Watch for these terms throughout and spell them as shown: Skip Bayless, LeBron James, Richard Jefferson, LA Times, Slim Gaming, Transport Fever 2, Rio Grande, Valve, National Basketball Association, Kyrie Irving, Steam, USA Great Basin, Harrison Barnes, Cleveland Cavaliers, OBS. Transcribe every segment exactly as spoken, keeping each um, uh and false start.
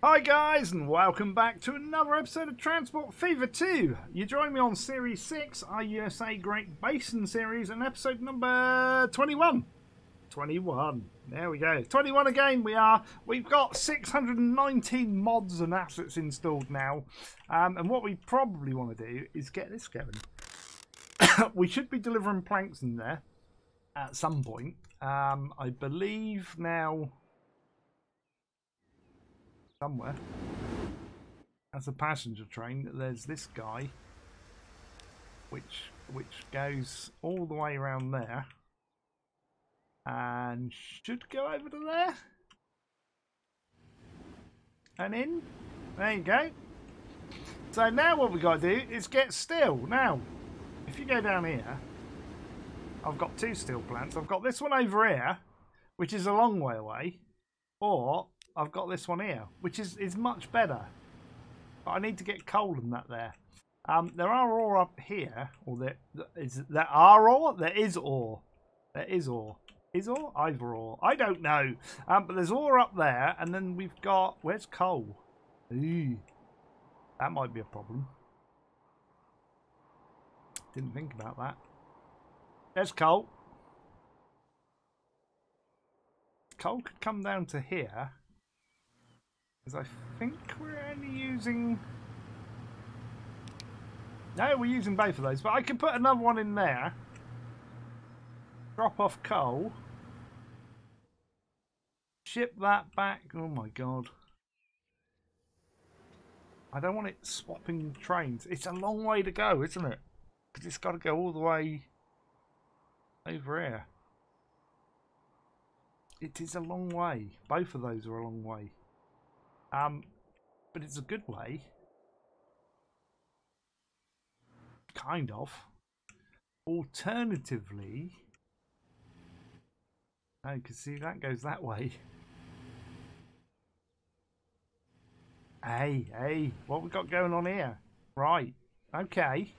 Hi guys, and welcome back to another episode of Transport Fever two. You join me on Series six, our U S A Great Basin series, and episode number twenty-one. twenty-one. There we go. twenty-one again we are. We've got six hundred nineteen mods and assets installed now. Um, and what we probably want to do is get this going. We should be delivering planks in there at some point. Um, I believe now... somewhere as a passenger train there's this guy which which goes all the way around there and should go over to there and in. There you go. So now what we gotta do is get steel. Now if you go down here, I've got two steel plants. I've got this one over here which is a long way away, or I've got this one here, which is, is much better. But I need to get coal in that there. Um, there are ore up here. Or there, is, there are ore? There is ore. There is ore. Is ore? I've ore. I don't know. Um, but there's ore up there. And then we've got... where's coal? Ooh. That might be a problem. Didn't think about that. There's coal. Coal could come down to here. I think we're only using... no, we're using both of those. But I could put another one in there. Drop off coal. Ship that back. Oh, my God. I don't want it swapping trains. It's a long way to go, isn't it? Because it's got to go all the way over here. It is a long way. Both of those are a long way. Um, but it's a good way. Kind of. Alternatively, oh, you can see that goes that way. Hey, hey, what we got going on here? Right, okay.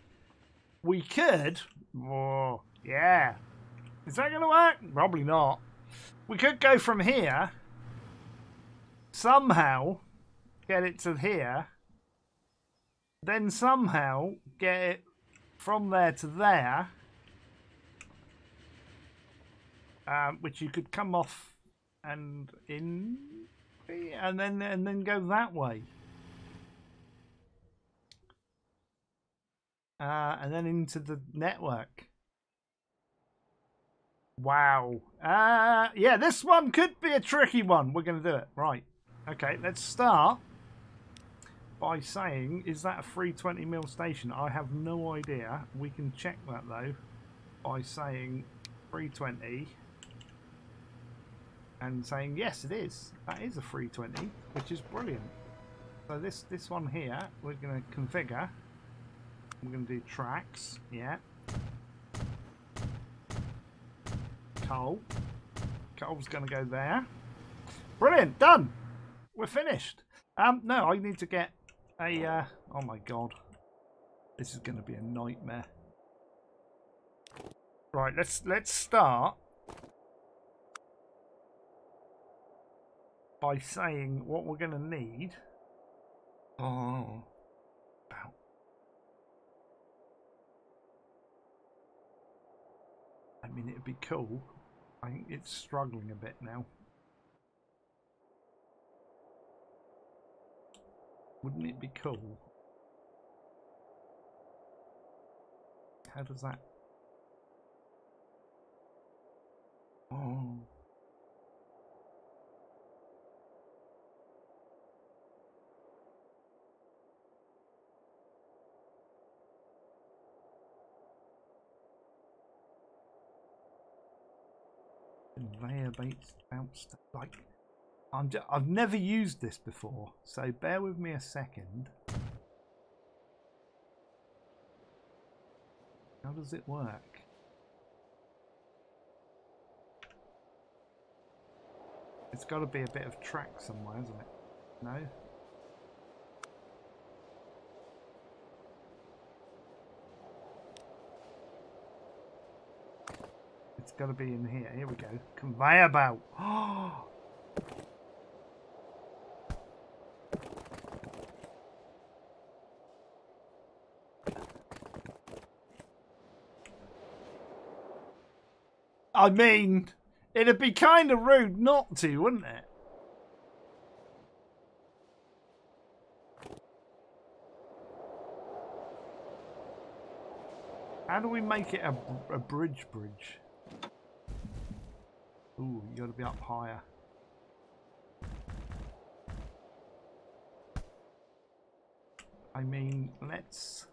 We could, oh, yeah. Is that going to work? Probably not. We could go from here. Somehow get it to here, then somehow get it from there to there, um, which you could come off and in, and then and then go that way, uh, and then into the network. Wow. Uh, yeah, this one could be a tricky one. We're going to do it. Right. Okay, let's start by saying, is that a three twenty mil station? I have no idea. We can check that, though, by saying three twenty and saying, yes, it is. That is a three twenty, which is brilliant. So this, this one here, we're going to configure. We're going to do tracks. Yeah. Coal. Coal's going to go there. Brilliant. Done. We're finished. Um, no, I need to get a... Uh, oh my God. This is going to be a nightmare. Right, let's let's start by saying what we're going to need. Oh. About. I mean, it'd be cool. I think it's struggling a bit now. Wouldn't it be cool? How does that? Oh. Conveyor baits bounced like. I'm just, I've never used this before, so bear with me a second. How does it work? It's got to be a bit of track somewhere, hasn't it? No? It's got to be in here. Here we go. Conveyor belt. Oh! I mean, it'd be kind of rude not to, wouldn't it? How do we make it a, a bridge bridge? Ooh, you gotta be up higher. I mean, let's...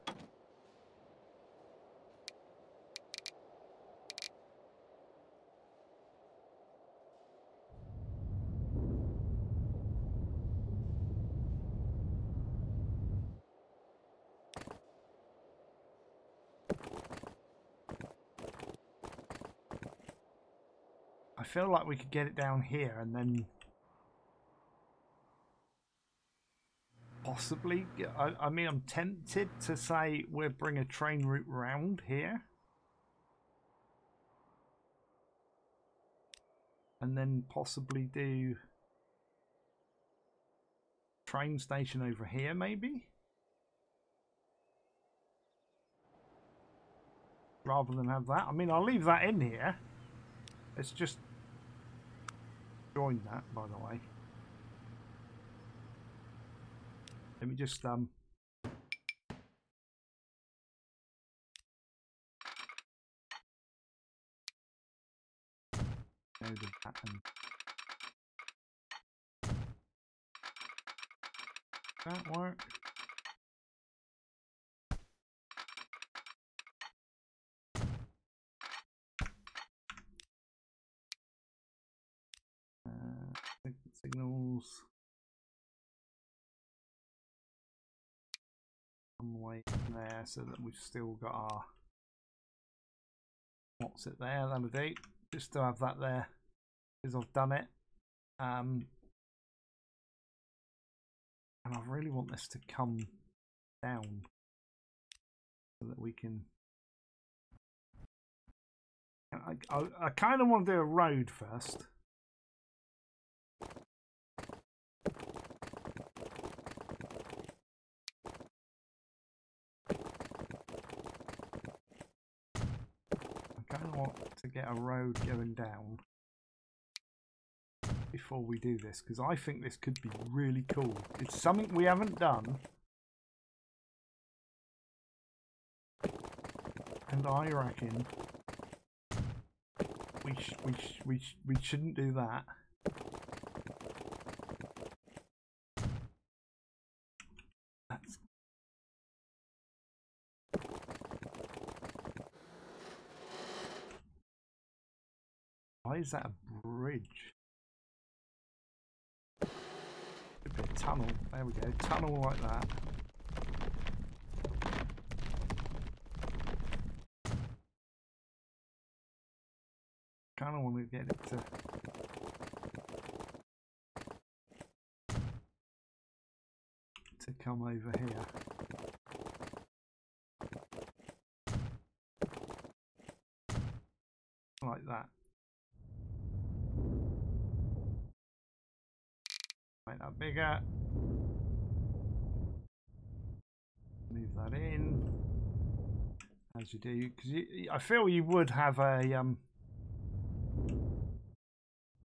I feel like we could get it down here and then possibly, I, I mean, I'm tempted to say we'll bring a train route round here and then possibly do train station over here maybe, rather than have that. I mean, I'll leave that in here. It's just join that, by the way. Let me just um go to that and that work. Signals. Some way in there so that we've still got our. What's it there? That'll do. Just to have that there because I've done it. Um, and I really want this to come down so that we can. I, I, I kind of want to do a road first. To get a road going down before we do this, because I think this could be really cool. It's something we haven't done, and I reckon we sh we sh we sh we shouldn't do that. That's why is that a bridge? Could be a tunnel. There we go. Tunnel like that. Kind of want to get it to... to come over here. Like that. Make that bigger. Leave that in as you do, because I feel you would have a um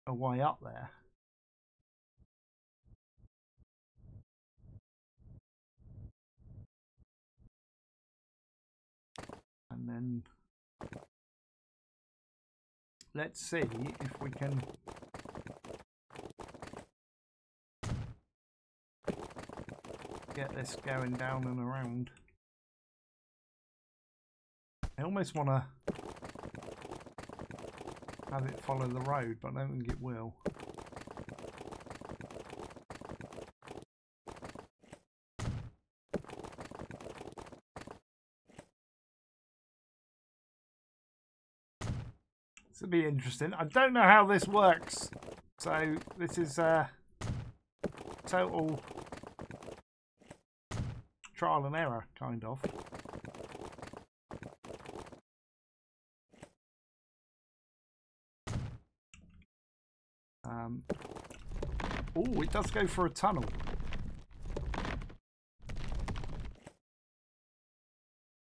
a way up there. And then let's see if we can. Get this going down and around. I almost want to have it follow the road, but I don't think it will. This will be interesting. I don't know how this works, so this is a total trial and error, kind of. Um, oh, it does go for a tunnel.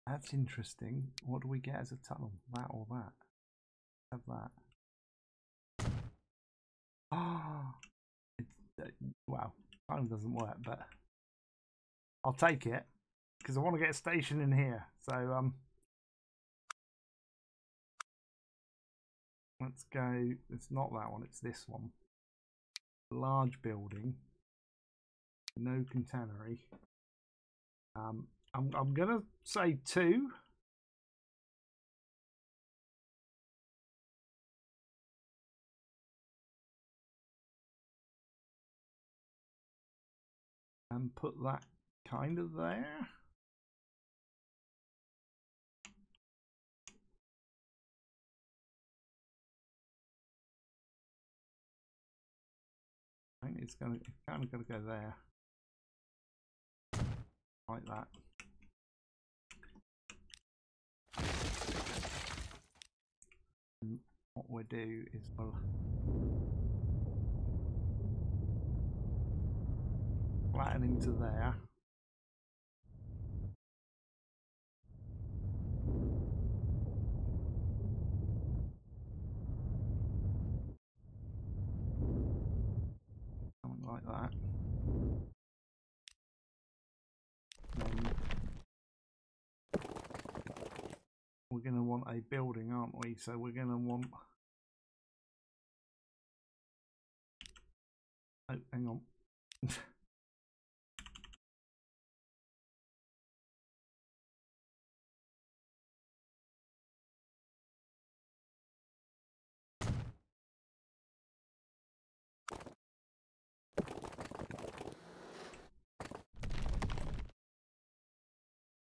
That's interesting. What do we get as a tunnel? That or that? have that. Oh, it's, uh, wow, time doesn't work, but I'll take it because I want to get a station in here. So um, let's go. It's not that one. It's this one. Large building. No containery. Um, I'm I'm gonna say two. And put that kind of there. I think it's gonna it's kinda gonna go there. Like that. And what we'll do is we'll flatten into there. Something like that. We're going to want a building, aren't we? So we're going to want... Oh, hang on. Oh,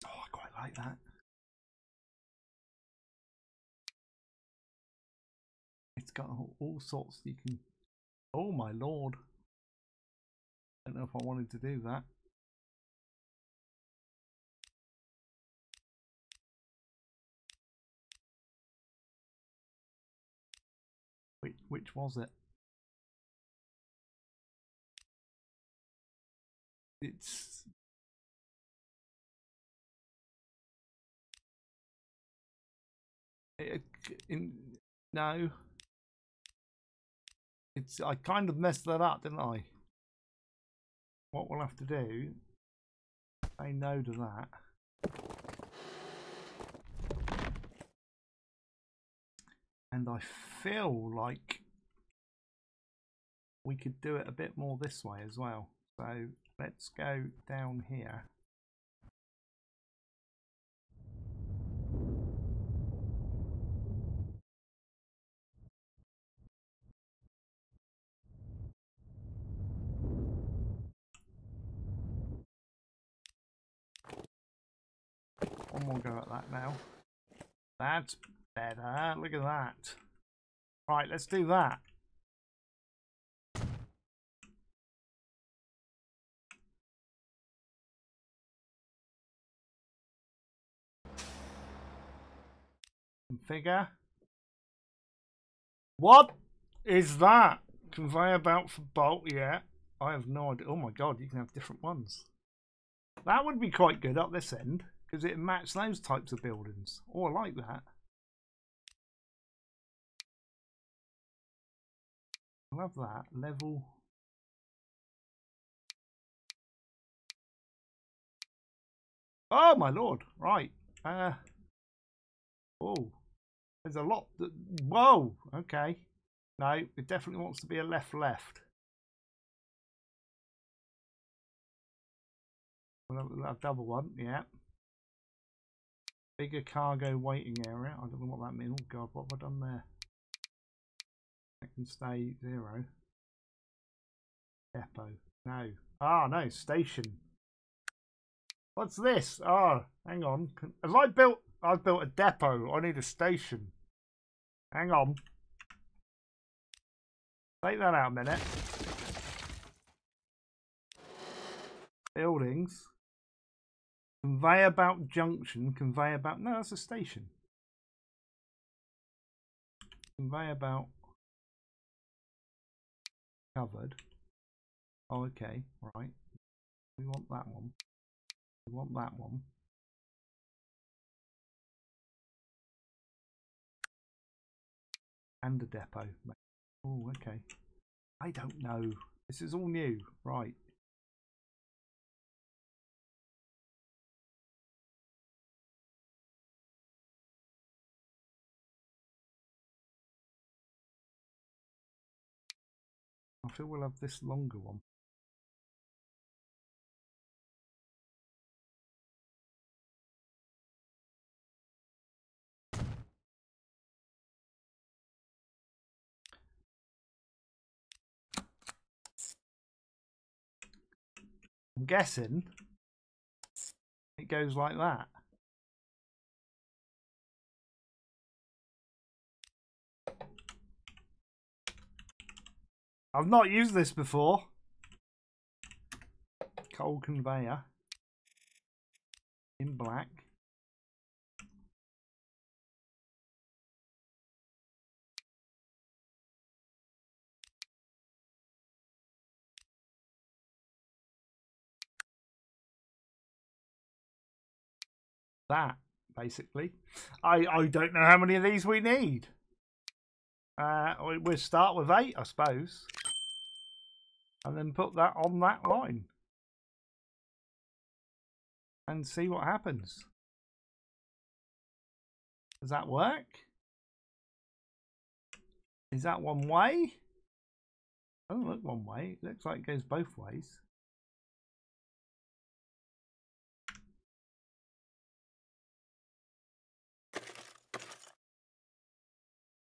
I quite like that. It's got all sorts you can. Oh my lord! I don't know if I wanted to do that. Which which was it? It's. It, in no. It's, I kind of messed that up, didn't I? What we'll have to do, say no to that. And I feel like we could do it a bit more this way as well. So let's go down here. We'll go at that now. That's better. Look at that. Right, let's do that. Configure. What is that? Conveyor belt for bolt, yeah. I have no idea. Oh my god, you can have different ones. That would be quite good up this end. Because it matches those types of buildings. Oh, I like that. I love that. Level. Oh, my lord. Right. Uh, oh, there's a lot. That, whoa. Okay. No, it definitely wants to be a left left. A double one. Yeah. Bigger cargo waiting area. I don't know what that means. Oh god, what have I done there? I can stay zero. Depot. No. Ah, no. Station. What's this? Ah, oh, hang on. Have I built... I've built a depot. I need a station. Hang on. Take that out a minute. Buildings. Conveyor belt junction, conveyor belt. No, that's a station. Conveyor belt covered. Oh, okay, right. We want that one. We want that one. and a depot. Oh, okay. I don't know. This is all new. Right. I feel we'll have this longer one. I'm guessing it goes like that. I've not used this before. Coal conveyor in black. That basically. I I don't know how many of these we need. Uh, we'll start with eight, I suppose. And then put that on that line. And see what happens. Does that work? Is that one way? It doesn't look one way. It looks like it goes both ways.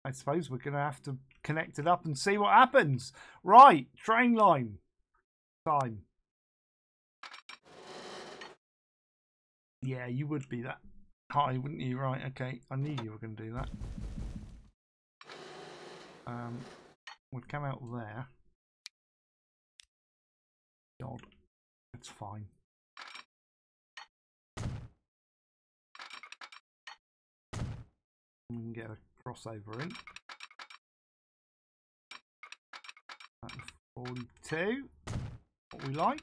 I suppose we're going to have to connect it up and see what happens. Right, train line time. Yeah, you would be that high, wouldn't you? Right, okay. I knew you were going to do that. Um, we'd come out there. God, that's fine. We can get a crossover in. forty-two, what we like.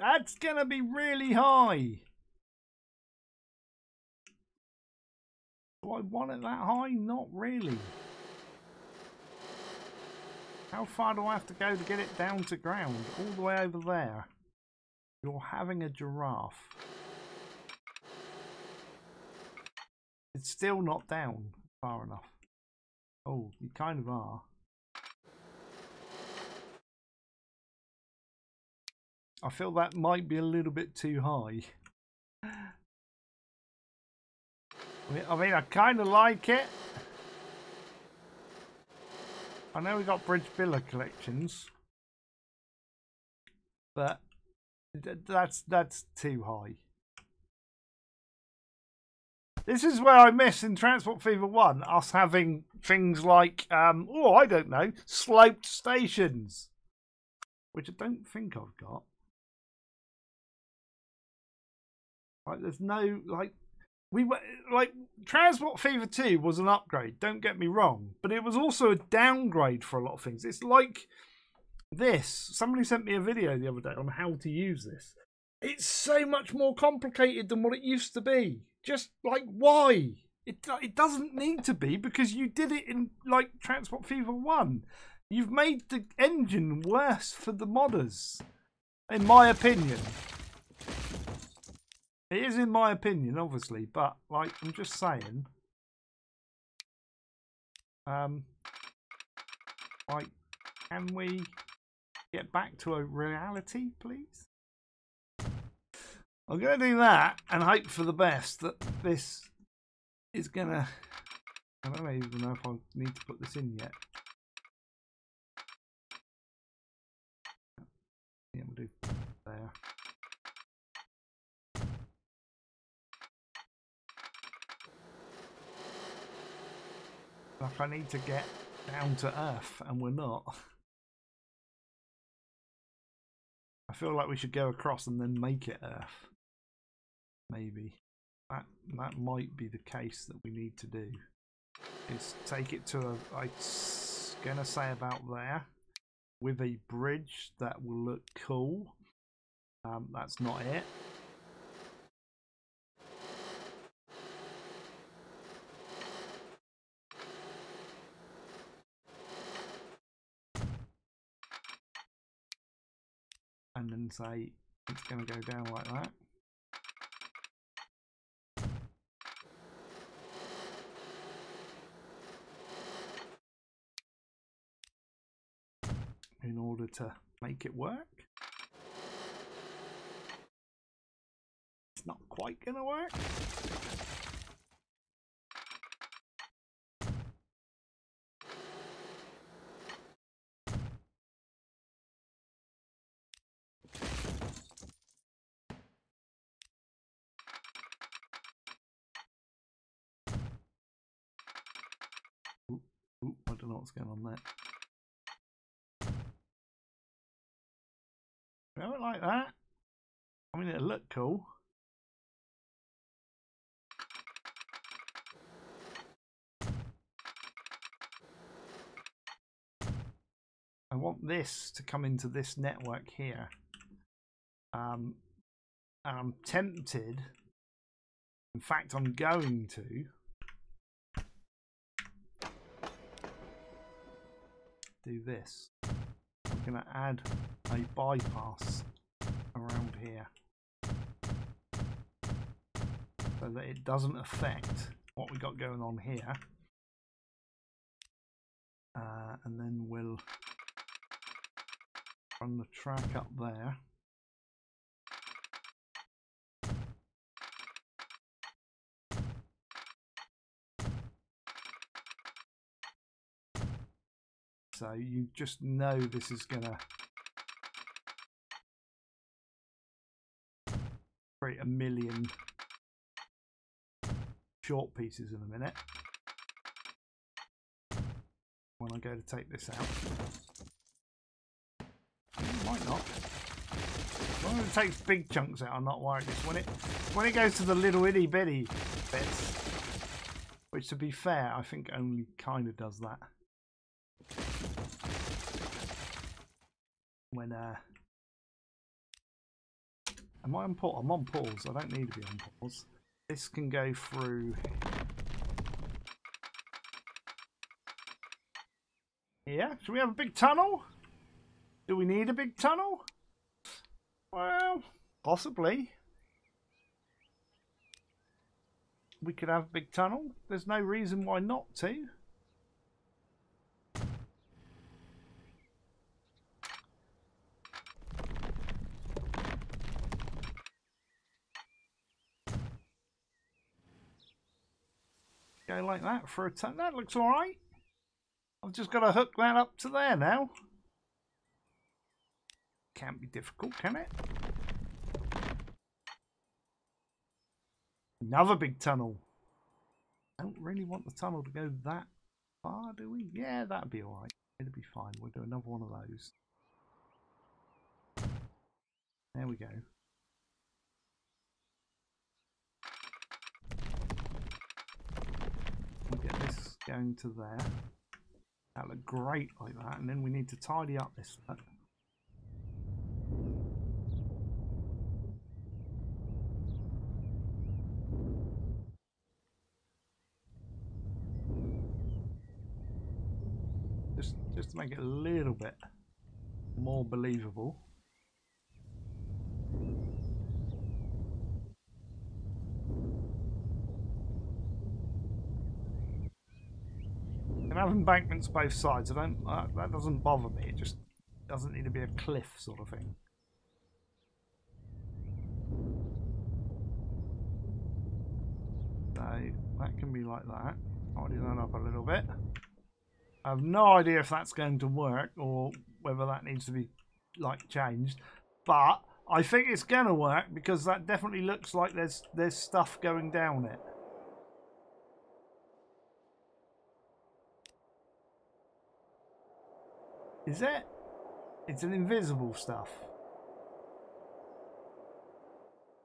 That's gonna be really high. Do I want it that high? Not really. How far do I have to go to get it down to ground? All the way over there. You're having a giraffe. It's still not down far enough. Oh, you kind of are. I feel that might be a little bit too high. I mean, I kind of like it. I know we got bridge builder collections, but that's that's too high. This is where I miss in Transport Fever one, us having things like, um, oh, I don't know, sloped stations, which I don't think I've got. Like, there's no, like, we were, like, Transport Fever two was an upgrade, don't get me wrong, but it was also a downgrade for a lot of things. It's like this. Somebody sent me a video the other day on how to use this. It's so much more complicated than what it used to be. Just like, why? It, it doesn't need to be, because you did it in like Transport Fever one. You've made the engine worse for the modders, in my opinion. It is in my opinion, obviously, but like, I'm just saying. Um, like, can we get back to a reality, please? I'm going to do that and hope for the best that this is going to... I don't even know if I need to put this in yet. Yeah, we'll do there. Like, I need to get down to earth, and we're not. I feel like we should go across and then make it earth. Maybe that that might be the case that we need to do. Is take it to a, I'm gonna say about there, with a bridge that will look cool, Um, that's not it. And then say it's going to go down like that. In order to make it work. It's not quite gonna work. Ooh, ooh, I don't know what's going on there. I don't like that. I mean, it'll look cool. I want this to come into this network here. Um, and I'm tempted. In fact, I'm going to do this. I'm going to add a bypass around here so that it doesn't affect what we got going on here, uh, and then we'll run the track up there. So you just know this is gonna create a million short pieces in a minute when I go to take this out. Might not. When it takes big chunks out, I'm not worried. It's when it when it goes to the little itty bitty bits, which to be fair, I think only kind of does that when uh Am I on pause? I'm on pause. I don't need to be on pause. This can go through here. Should we have a big tunnel? Do we need a big tunnel? Well, possibly. We could have a big tunnel. There's no reason why not to. Go like that for a ton. That looks all right. I've just got to hook that up to there now. Can't be difficult, can it? Another big tunnel. Don't really want the tunnel to go that far, do we? Yeah, that'd be all right. It'll be fine. We'll do another one of those. There we go. We'll get this going to there. That looked great like that, and then we need to tidy up this bit. Just, just to make it a little bit more believable. Have embankments both sides. I don't. Uh, that doesn't bother me. It just doesn't need to be a cliff sort of thing. So that can be like that. Tidy that up a little bit. I have no idea if that's going to work or whether that needs to be like changed, but I think it's going to work because that definitely looks like there's there's stuff going down it. Is it? It's an invisible stuff.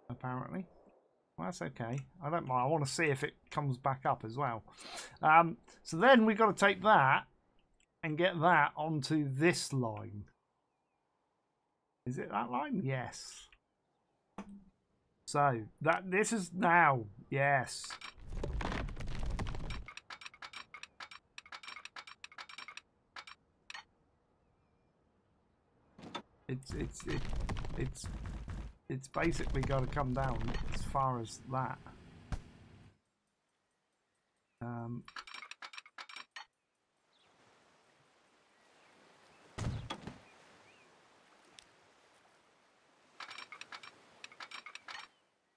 Apparently. Well, that's okay. I don't mind. I want to see if it comes back up as well. Um, so then we've got to take that and get that onto this line. Is it that line? Yes. So that this is now, yes. It's it's it, it's it's basically got to come down as far as that. Um.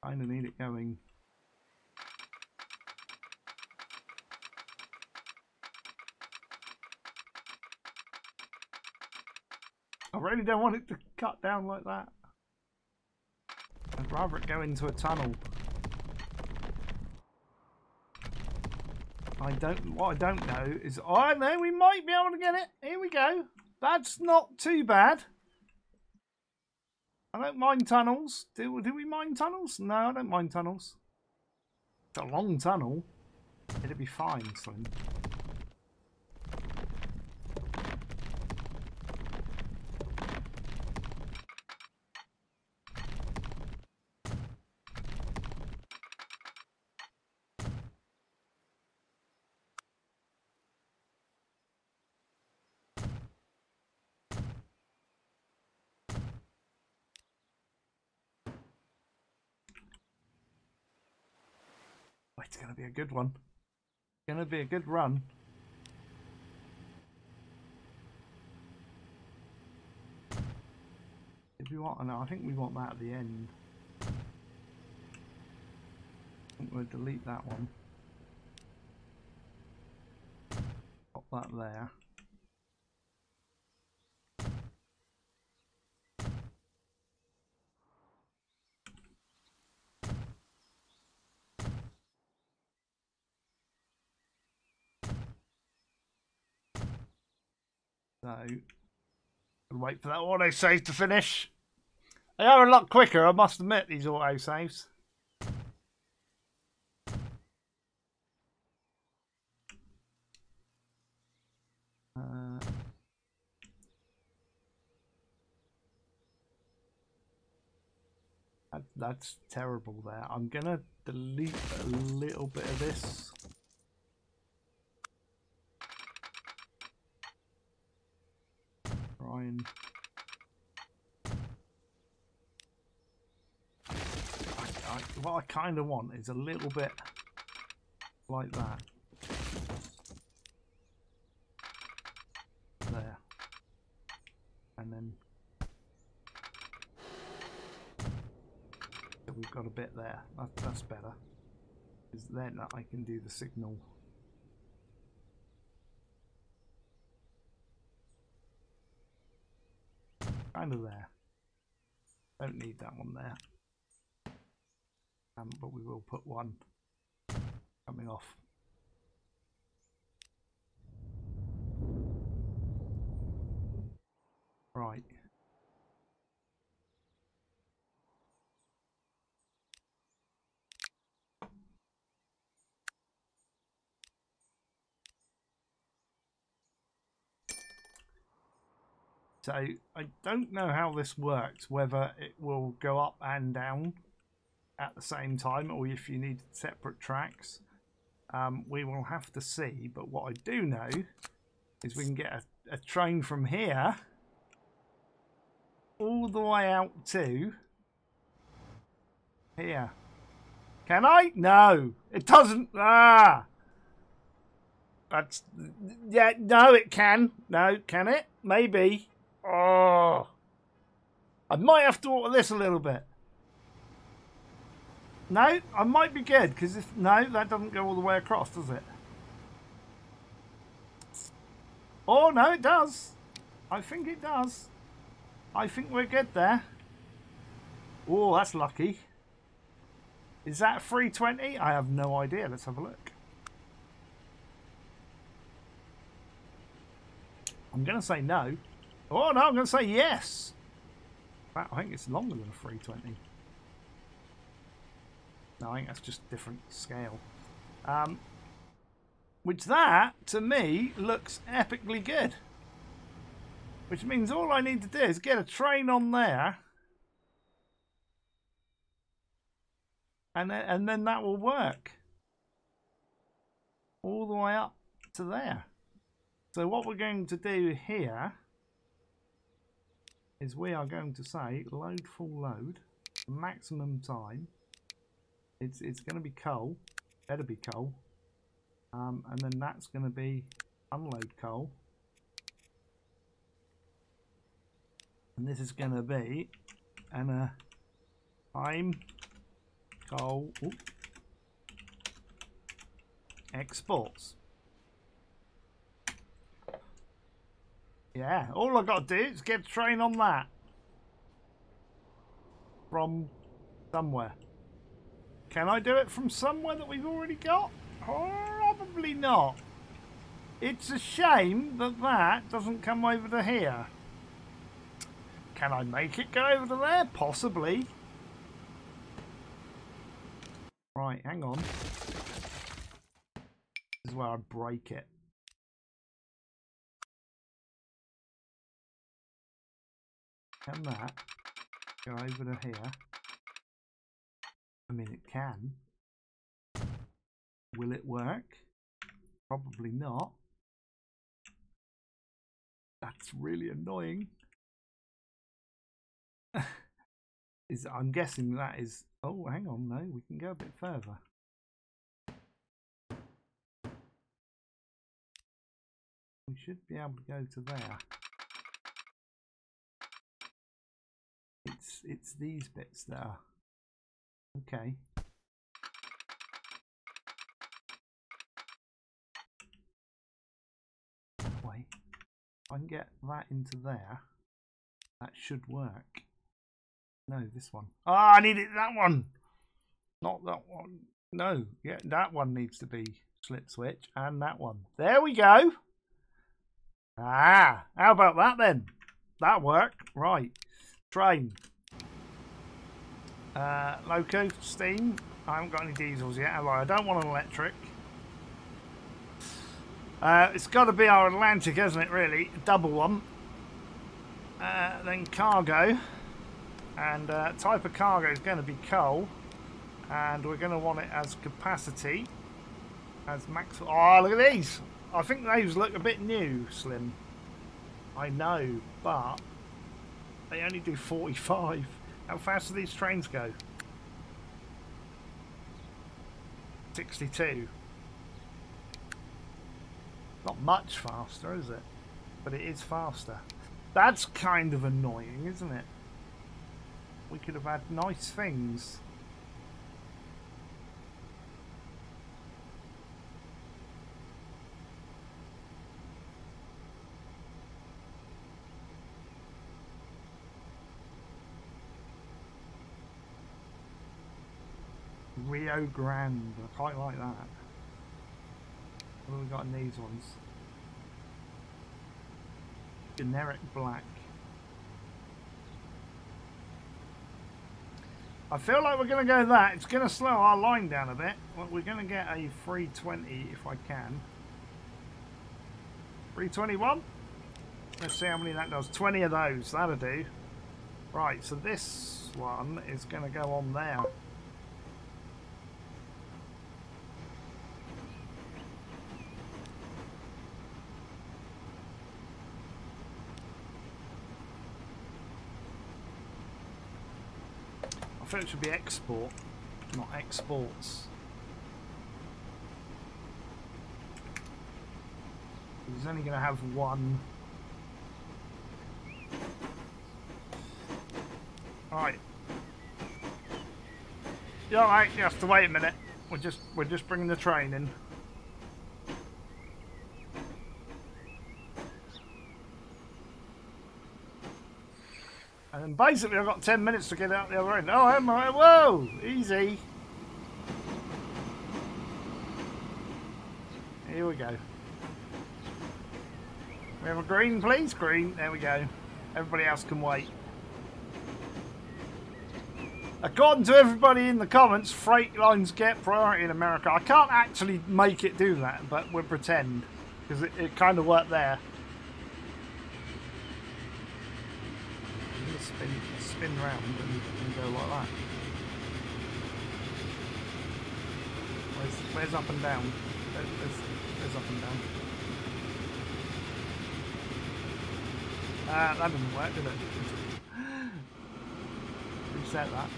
Kind of need it going. I really don't want it to cut down like that. I'd rather it go into a tunnel. I don't. What I don't know is. Oh no, we might be able to get it. Here we go. That's not too bad. I don't mind tunnels. Do, do we mind tunnels? No, I don't mind tunnels. It's a long tunnel. It'll be fine, Slim. It's going to be a good one. It's going to be a good run. If we want, no, I think we want that at the end. I think we'll delete that one. Pop that there. So, I'll wait for that autosave to finish. They are a lot quicker, I must admit, these autosaves. Uh, that, that's terrible there. I'm going to delete a little bit of this. I, I, what I kind of want is a little bit like that. There. And then we've got a bit there. That, that's better. Because then I can do the signal. Kind of there. Don't need that one there. Um, but we will put one coming off. Right. So I don't know how this works, whether it will go up and down at the same time or if you need separate tracks. Um, we will have to see. But what I do know is we can get a, a train from here all the way out to here. Can I? No, it doesn't. Ah! That's, yeah, no, it can. No, can it? Maybe. Oh, I might have to alter this a little bit. No, I might be good because if no, that doesn't go all the way across, does it? Oh no, it does. I think it does. I think we're good there. Oh, that's lucky. Is that three twenty? I have no idea. Let's have a look. I'm gonna say no. Oh no, I'm going to say yes. Wow, I think it's longer than a three twenty. No, I think that's just different scale. Um, which that, to me, looks epically good. Which means all I need to do is get a train on there. and then, and then that will work all the way up to there. So what we're going to do here is we are going to say load full load, maximum time. It's it's going to be coal, better be coal, um, and then that's going to be unload coal, and this is going to be an uh, time coal ooh, exports. Yeah, all I got to do is get a train on that from somewhere. Can I do it from somewhere that we've already got? Probably not. It's a shame that that doesn't come over to here. Can I make it go over to there? Possibly. Right, hang on. This is where I break it. Can that go over to here? I mean, it can. Will it work? Probably not. That's really annoying. Is I'm guessing that is... Oh, hang on, no, we can go a bit further. We should be able to go to there. It's, it's these bits that are... Okay. Wait. If I can get that into there, that should work. No, this one. Ah, oh, I need it. That one. Not that one. No. Yeah, that one needs to be slip switch, and that one. There we go. Ah, how about that then? That worked. Right. Train. Uh, loco, steam. I haven't got any diesels yet, have I? I don't want an electric. Uh, it's got to be our Atlantic, hasn't it, really? A double one. Uh, then cargo. And uh, type of cargo is going to be coal. And we're going to want it as capacity. As max. Oh, look at these. I think those look a bit new, Slim. I know, but they only do forty-five. How fast do these trains go? sixty-two. Not much faster, is it? But it is faster. That's kind of annoying, isn't it? We could have had nice things. Rio Grande, I quite like that. What have we got in these ones? Generic black. I feel like we're going to go that. It's going to slow our line down a bit. But we're going to get a three twenty if I can. three twenty-one. Let's see how many that does. twenty of those, that'll do. Right, so this one is going to go on there. I think it should be export, not exports. It's only going to have one. Alright. You're alright, you have to wait a minute. We're just, we're just bringing the train in. And basically, I've got ten minutes to get out the other end. Oh, am I? Whoa! Easy. Here we go. We have a green, please. Green. There we go. Everybody else can wait. According to everybody in the comments, freight lines get priority in America. I can't actually make it do that, but we'll pretend. Because it, it kind of worked there. Spin round and, and go like that. There's, there's up and down. There's, there's, there's up and down. Ah, uh, that didn't work, did it? Reset that.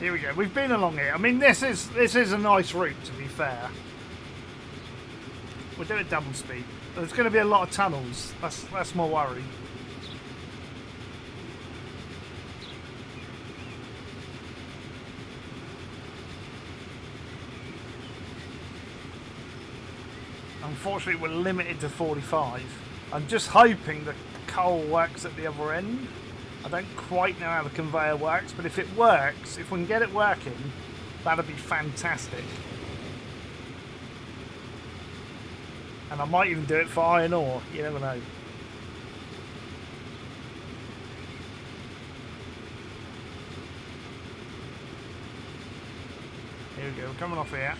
Here we go. We've been along here. I mean, this is this is a nice route, to be fair. We're doing double speed. There's going to be a lot of tunnels. That's that's my worry. Unfortunately, we're limited to forty-five. I'm just hoping the coal works at the other end. I don't quite know how the conveyor works, but if it works, if we can get it working, that'd be fantastic. And I might even do it for iron ore, you never know. Here we go, we're coming off here.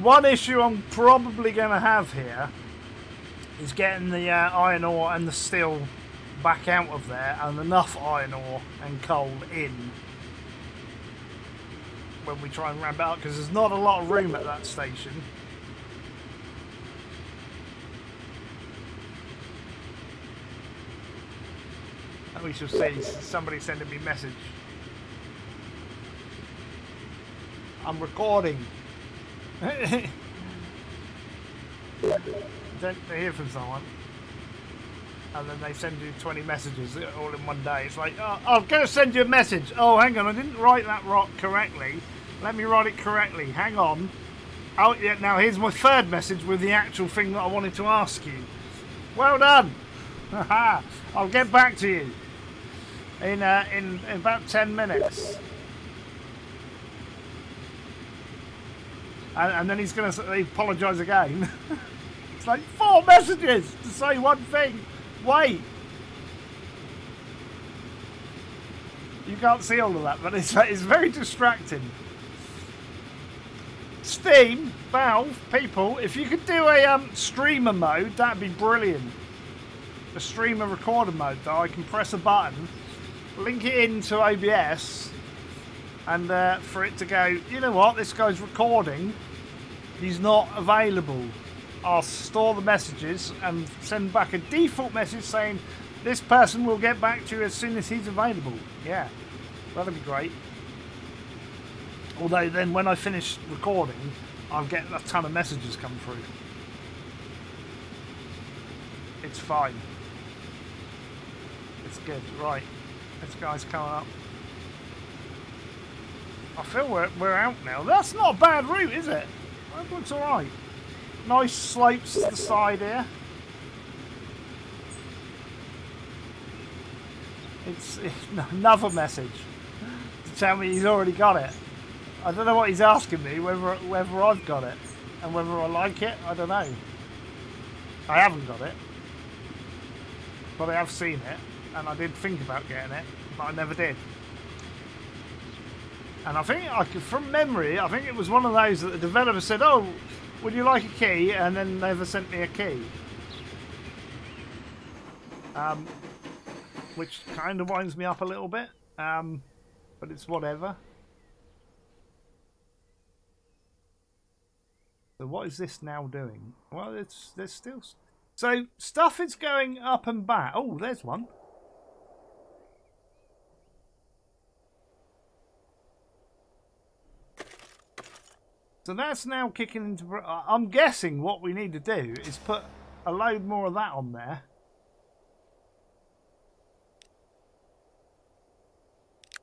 One issue I'm probably going to have here is getting the uh, iron ore and the steel back out of there and enough iron ore and coal in when we try and ramp it up, because there's not a lot of room at that station. And we shall see. Somebody sending me a message. I'm recording. Don't hear from someone, and then they send you twenty messages all in one day. It's like, oh, I'm going to send you a message. Oh, hang on, I didn't write that rock correctly. Let me write it correctly. Hang on. Oh, yeah. Now here's my third message with the actual thing that I wanted to ask you. Well done. Haha. I'll get back to you in uh, in, in about ten minutes. And then he's going to apologise again. It's like four messages to say one thing. Wait. You can't see all of that, but it's, it's very distracting. Steam, Valve, people, if you could do a um, streamer mode, that'd be brilliant. A streamer recorder mode, though. I can press a button, link it into O B S, and uh, for it to go, you know what, this guy's recording. He's not available. I'll store the messages and send back a default message saying this person will get back to you as soon as he's available. Yeah, that'd be great. Although then when I finish recording, I'll get a ton of messages come through. It's fine. It's good. Right, this guy's coming up. I feel we're, we're out now. That's not a bad route, is it? That looks alright. Nice slopes to the side here. It's, it's another message to tell me he's already got it. I don't know what he's asking me, whether, whether I've got it and whether I like it. I don't know. I haven't got it, but I have seen it, and I did think about getting it, but I never did. And I think, I could, from memory, I think it was one of those that the developer said, oh, would you like a key? And then never sent me a key. Um, which kind of winds me up a little bit. Um, but it's whatever. So what is this now doing? Well, it's there's still... So stuff is going up and back. Oh, there's one. So that's now kicking into... I'm guessing what we need to do is put a load more of that on there.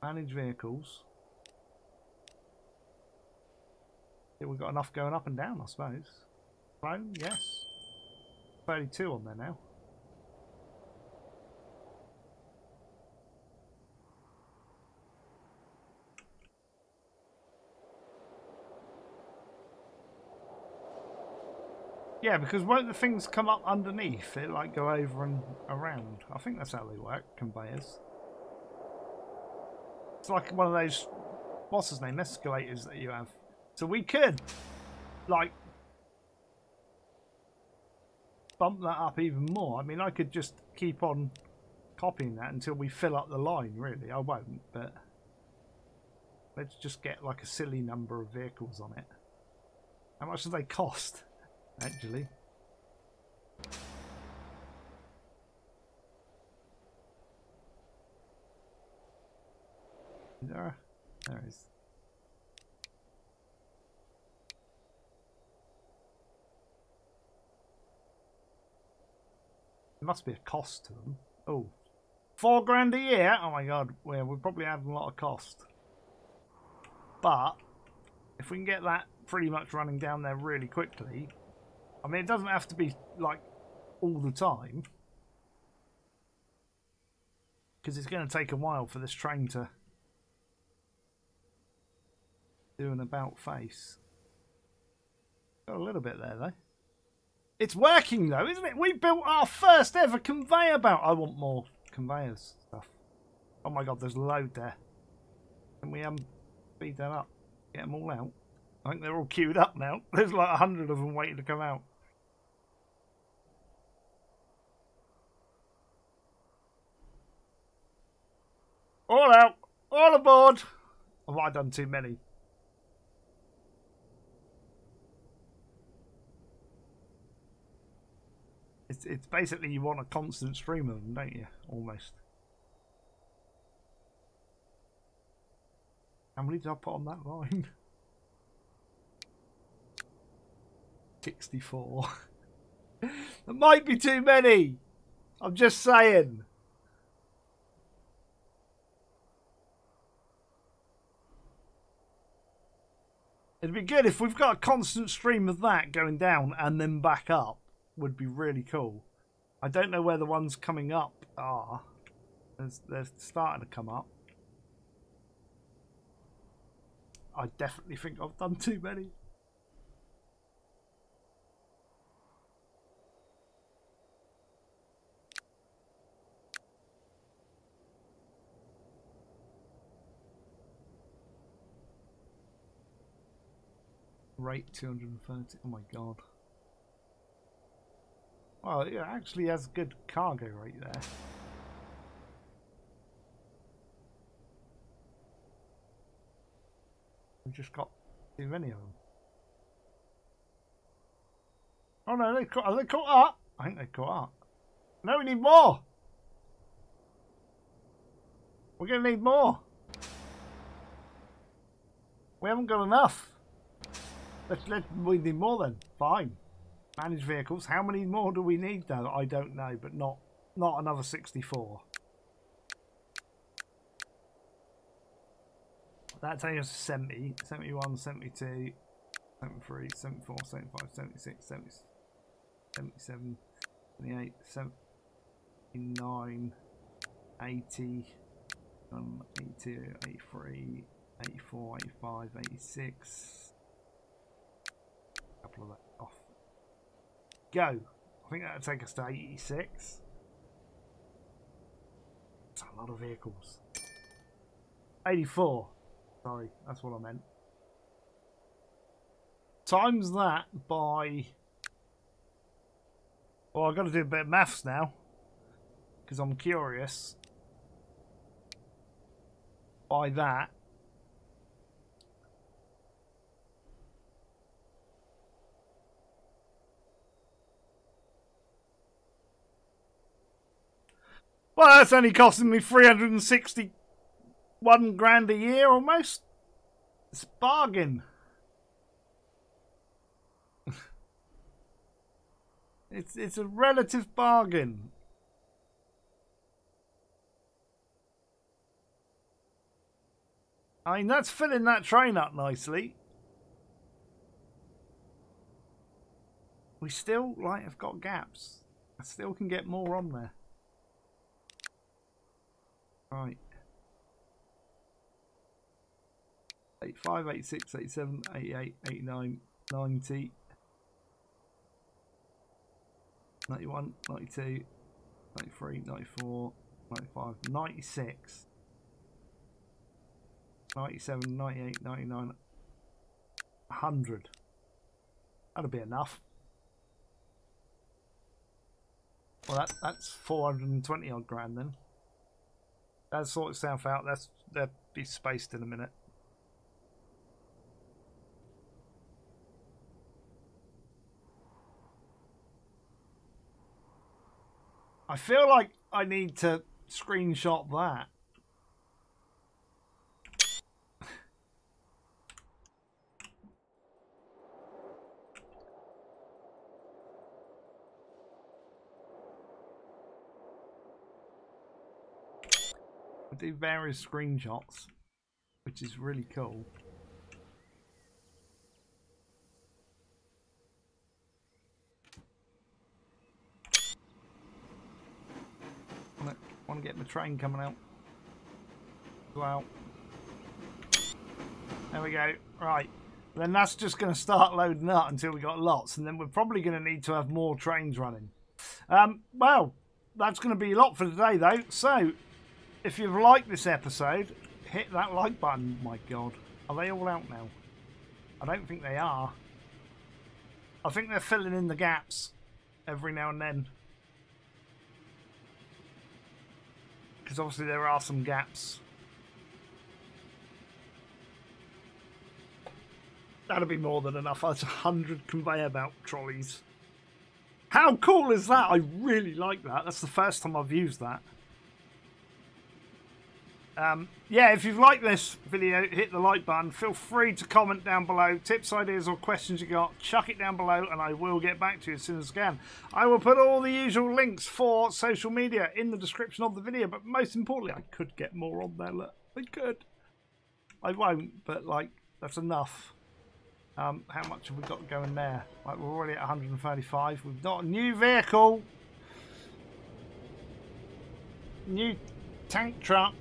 Manage vehicles. Yeah, we've got enough going up and down, I suppose. Phone, yes. thirty-two on there now. Yeah, because won't the things come up underneath? It like go over and around. I think that's how they work, conveyors. It's like one of those, what's his name, escalators that you have. So we could, like, bump that up even more. I mean, I could just keep on copying that until we fill up the line, really. I won't, but let's just get like a silly number of vehicles on it. How much do they cost, actually? Is there a... There it is. There must be a cost to them. Oh, four grand a year? Oh my god, we're, we're probably adding a lot of cost. But if we can get that pretty much running down there really quickly, I mean, it doesn't have to be like all the time, because it's going to take a while for this train to do an about face. Got a little bit there though. It's working though, isn't it? We built our first ever conveyor belt. I want more conveyors stuff. Oh my god, there's a load there. Can we um speed that up? Get them all out. I think they're all queued up now. There's like a hundred of them waiting to come out. All out, all aboard. Have I done too many? It's, it's basically you want a constant stream of them, don't you? Almost. How many did I put on that line? sixty-four. That might be too many. I'm just saying. It'd be good if we've got a constant stream of that going down and then back up. Would be really cool. I don't know where the ones coming up are. They're starting to come up. I definitely think I've done too many. Rate two hundred thirty. Oh my god. Well, it actually has good cargo right there. We've just got too many of them. Oh no, they caught, are they caught up? I think they caught up. No, we need more! We're going to need more! We haven't got enough! Let's, let, we need more then. Fine. Manage vehicles. How many more do we need though? I don't know, but not not another sixty-four. That takes us to seventy, seventy-one, seventy-two, seventy-three, seventy-four, seventy-five, seventy-six, seventy-seven, seventy-eight, seventy-nine, eighty, eighty-one, eighty-two, eighty-three, eighty-four, eighty-five, eighty-six. A couple of that off. Go. I think that'll take us to eighty-six. That's a lot of vehicles. eighty-four. Sorry, that's what I meant. Times that by... Well, I've got to do a bit of maths now, because I'm curious. By that. Well, that's only costing me three hundred sixty-one grand a year almost. It's a bargain. it's it's a relative bargain. I mean, that's filling that train up nicely. We still like have got gaps. I still can get more on there. Right. eighty-five, eighty-six, eighty-seven, eighty-eight, eighty-nine, ninety, ninety-one, ninety-two, ninety-three, ninety-four, ninety-five, ninety-six, ninety-seven, ninety-eight, ninety-nine, one hundred. That'll be enough. Well, that, that's four hundred twenty odd grand then. That'll sort itself out. That's, that'll be spaced in a minute. I feel like I need to screenshot that. I do various screenshots, which is really cool. I want to get my train coming out. Go out. There we go. Right. Then that's just going to start loading up until we got lots. And then we're probably going to need to have more trains running. Um, well, that's going to be a lot for today, though. So, if you've liked this episode, hit that like button. My God. Are they all out now? I don't think they are. I think they're filling in the gaps every now and then. Because obviously there are some gaps. That'll be more than enough. That's one hundred conveyor belt trolleys. How cool is that? I really like that. That's the first time I've used that. Um, yeah, if you've liked this video, hit the like button. Feel free to comment down below. Tips, ideas or questions you got, chuck it down below and I will get back to you as soon as I can. I will put all the usual links for social media in the description of the video. But most importantly, I could get more on there. Look, I could. I won't, but like, that's enough. Um, how much have we got going there? Like, we're already at one hundred thirty-five. We've got a new vehicle. New tank truck.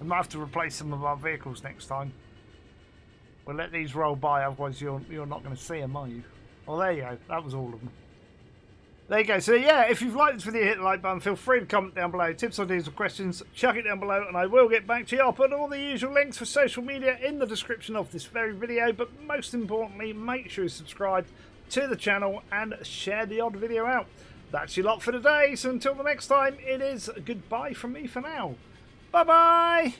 I might have to replace some of our vehicles next time. We'll let these roll by, otherwise you're, you're not going to see them, are you? Oh, there you go. That was all of them. There you go. So, yeah, if you've liked this video, hit the like button. Feel free to comment down below. Tips, ideas or questions, chuck it down below and I will get back to you. I'll put all the usual links for social media in the description of this very video. But most importantly, make sure you subscribe to the channel and share the odd video out. That's your lot for today. So, until the next time, it is goodbye from me for now. Bye-bye!